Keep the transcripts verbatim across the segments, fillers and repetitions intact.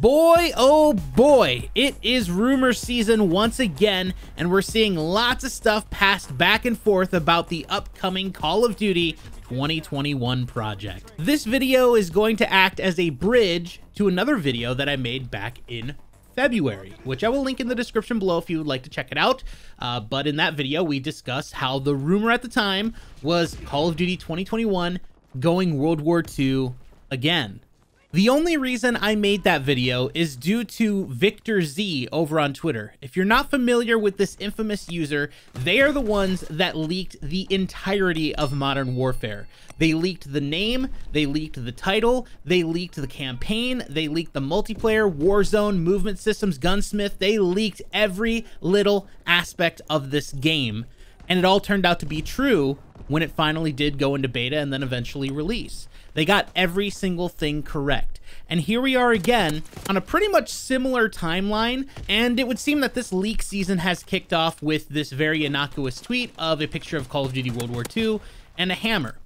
Boy, oh boy, it is rumor season once again, and we're seeing lots of stuff passed back and forth about the upcoming Call of Duty twenty twenty-one project. This video is going to act as a bridge to another video that I made back in February, which I will link in the description below if you would like to check it out. Uh, but in that video, we discussed how the rumor at the time was Call of Duty twenty twenty-one going World War Two again. The only reason I made that video is due to Victor Z over on Twitter. If you're not familiar with this infamous user, they are the ones that leaked the entirety of Modern Warfare. They leaked the name, they leaked the title, they leaked the campaign, they leaked the multiplayer, Warzone, movement systems, gunsmith. They leaked every little aspect of this game. And it all turned out to be true when it finally did go into beta and then eventually release. They got every single thing correct. And here we are again on a pretty much similar timeline. And it would seem that this leak season has kicked off with this very innocuous tweet of a picture of Call of Duty World War Two and a hammer.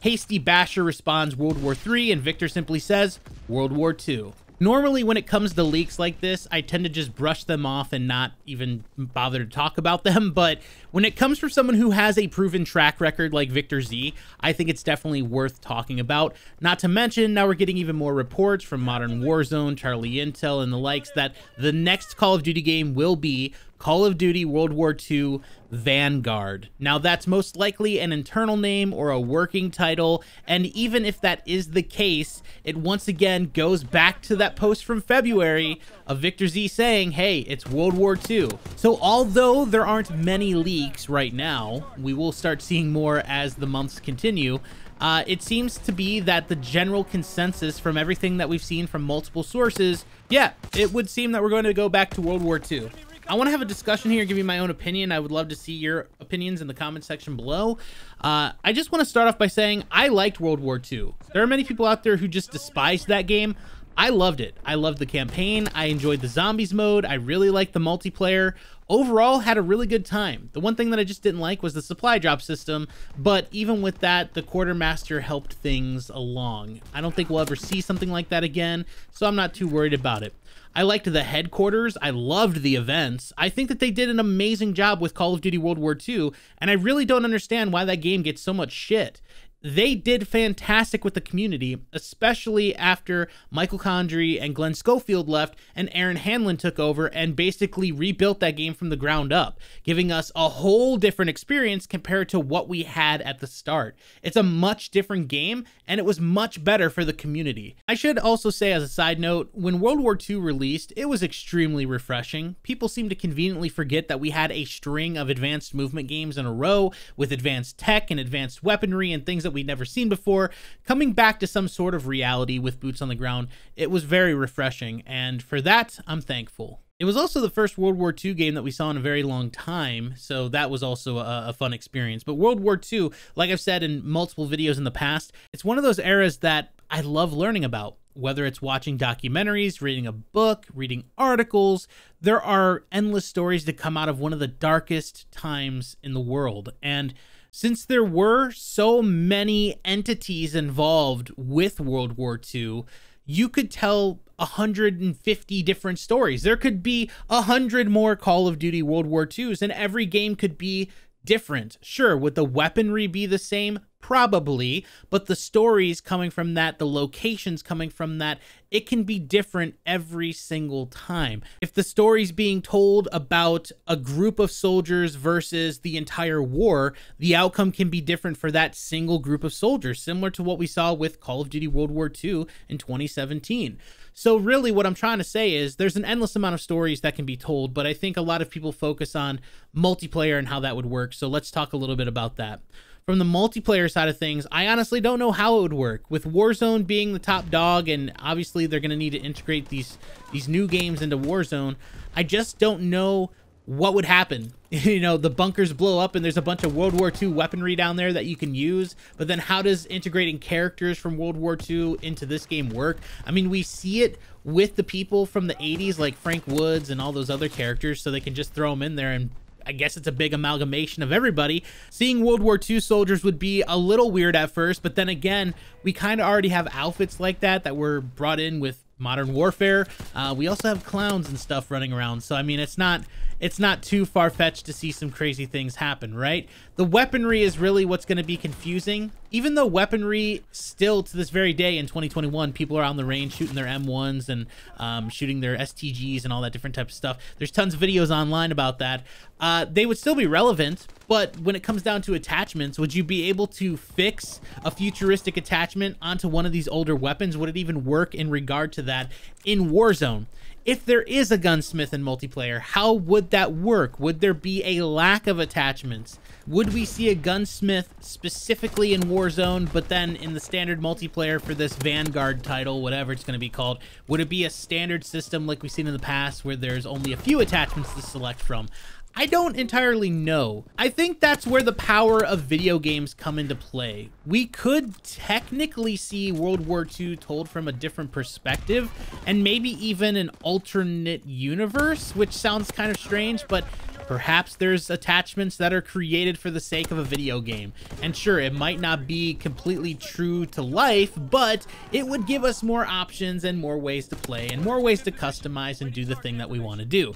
Hasty Basher responds World War Three, and Victor simply says World War Two. Normally, when it comes to leaks like this, I tend to just brush them off and not even bother to talk about them. But when it comes from someone who has a proven track record like Victor Z, I think it's definitely worth talking about. Not to mention, now we're getting even more reports from Modern Warzone, Charlie Intel, and the likes that the next Call of Duty game will be Call of Duty World War Two Vanguard. Now, that's most likely an internal name or a working title, and even if that is the case, it once again goes back to that post from February of Victor Z saying, hey, it's World War Two. So although there aren't many leaks right now, we will start seeing more as the months continue. Uh, it seems to be that the general consensus from everything that we've seen from multiple sources, yeah, it would seem that we're going to go back to World War Two. I want to have a discussion here, give you my own opinion. I would love to see your opinions in the comment section below. Uh, I just want to start off by saying I liked World War Two. There are many people out there who just despised that game. I loved it. I loved the campaign. I enjoyed the zombies mode. I really liked the multiplayer. Overall, had a really good time. The one thing that I just didn't like was the supply drop system, but even with that, the quartermaster helped things along. I don't think we'll ever see something like that again, so I'm not too worried about it. I liked the headquarters. I loved the events. I think that they did an amazing job with Call of Duty World War Two, and I really don't understand why that game gets so much shit. They did fantastic with the community, especially after Michael Condry and Glenn Schofield left and Aaron Hanlon took over and basically rebuilt that game from the ground up, giving us a whole different experience compared to what we had at the start. It's a much different game, and it was much better for the community. I should also say, as a side note, when World War Two released, it was extremely refreshing. People seem to conveniently forget that we had a string of advanced movement games in a row with advanced tech and advanced weaponry and things that we'd never seen before, coming back to some sort of reality with boots on the ground. It was very refreshing, and for that, I'm thankful. It was also the first World War Two game that we saw in a very long time, so that was also a, a fun experience. But World War Two, like I've said in multiple videos in the past, it's one of those eras that I love learning about. Whether it's watching documentaries, reading a book, reading articles, there are endless stories that come out of one of the darkest times in the world. And since there were so many entities involved with World War Two, you could tell one hundred fifty different stories. There could be one hundred more Call of Duty World War Twos, and every game could be different. Sure, would the weaponry be the same? Probably, but the stories coming from that, the locations coming from that, it can be different every single time. If the story's being told about a group of soldiers versus the entire war, the outcome can be different for that single group of soldiers, similar to what we saw with Call of Duty World War Two in twenty seventeen. So really what I'm trying to say is there's an endless amount of stories that can be told, but I think a lot of people focus on multiplayer and how that would work. So let's talk a little bit about that. From the multiplayer side of things, I honestly don't know how it would work. With Warzone being the top dog, and obviously they're going to need to integrate these these new games into Warzone, I just don't know what would happen. You know, the bunkers blow up and there's a bunch of World War Two weaponry down there that you can use, but then how does integrating characters from World War Two into this game work? I mean, we see it with the people from the eighties, like Frank Woods and all those other characters, so they can just throw them in there, and I guess it's a big amalgamation of everybody. Seeing World War Two soldiers would be a little weird at first, but then again, we kind of already have outfits like that that were brought in with Modern Warfare. Uh, we also have clowns and stuff running around. So, I mean, it's not it's not too far-fetched to see some crazy things happen, right? The weaponry is really what's going to be confusing. Even though weaponry still to this very day in twenty twenty-one, people are on the range shooting their M ones and um, shooting their S T Gs and all that different type of stuff. There's tons of videos online about that. Uh, they would still be relevant, but when it comes down to attachments, would you be able to fix a futuristic attachment onto one of these older weapons? Would it even work in regard to that in Warzone? If there is a gunsmith in multiplayer, how would that work? Would there be a lack of attachments? Would we see a gunsmith specifically in Warzone, but then in the standard multiplayer for this Vanguard title, whatever it's going to be called, would it be a standard system like we've seen in the past where there's only a few attachments to select from? I don't entirely know. I think that's where the power of video games come into play. We could technically see World War Two told from a different perspective and maybe even an alternate universe, which sounds kind of strange, but perhaps there's attachments that are created for the sake of a video game. And sure, it might not be completely true to life, but it would give us more options and more ways to play and more ways to customize and do the thing that we want to do.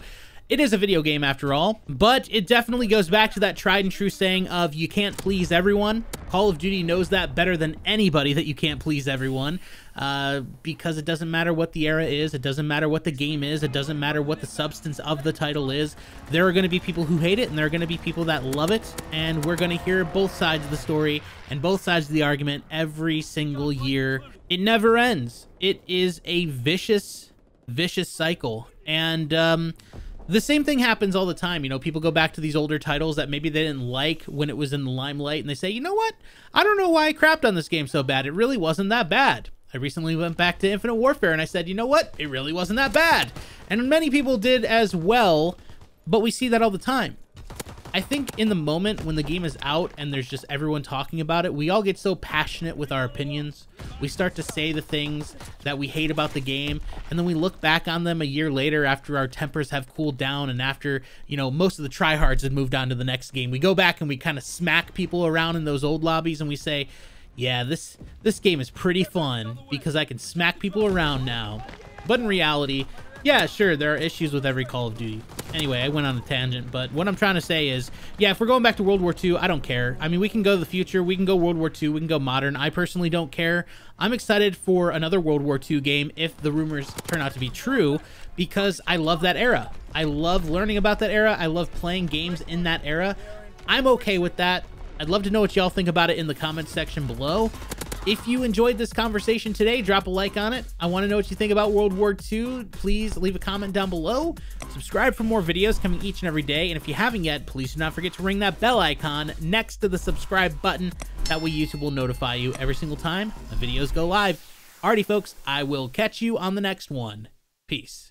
It is a video game after all, but it definitely goes back to that tried and true saying of you can't please everyone. Call of Duty knows that better than anybody, that you can't please everyone, uh, because it doesn't matter what the era is, it doesn't matter what the game is, it doesn't matter what the substance of the title is. There are going to be people who hate it, and there are going to be people that love it, and we're going to hear both sides of the story and both sides of the argument every single year. It never ends. It is a vicious, vicious cycle, and um... the same thing happens all the time. You know, people go back to these older titles that maybe they didn't like when it was in the limelight, and they say, you know what? I don't know why I crapped on this game so bad. It really wasn't that bad. I recently went back to Infinite Warfare, and I said, you know what? It really wasn't that bad. And many people did as well, but we see that all the time. I think in the moment when the game is out and there's just everyone talking about it, we all get so passionate with our opinions. We start to say the things that we hate about the game, and then we look back on them a year later after our tempers have cooled down and after, you know, most of the tryhards have moved on to the next game. We go back and we kind of smack people around in those old lobbies and we say, yeah, this, this game is pretty fun because I can smack people around now. But in reality, yeah, sure, there are issues with every Call of Duty. Anyway, I went on a tangent, but what I'm trying to say is, yeah, if we're going back to World War Two, I don't care. I mean, we can go to the future, we can go World War Two, we can go modern. I personally don't care. I'm excited for another World War Two game if the rumors turn out to be true, because I love that era. I love learning about that era. I love playing games in that era. I'm okay with that. I'd love to know what y'all think about it in the comments section below. If you enjoyed this conversation today, drop a like on it. I want to know what you think about World War Two. Please leave a comment down below. Subscribe for more videos coming each and every day. And if you haven't yet, please do not forget to ring that bell icon next to the subscribe button. That way YouTube will notify you every single time the videos go live. Alrighty, folks, I will catch you on the next one. Peace.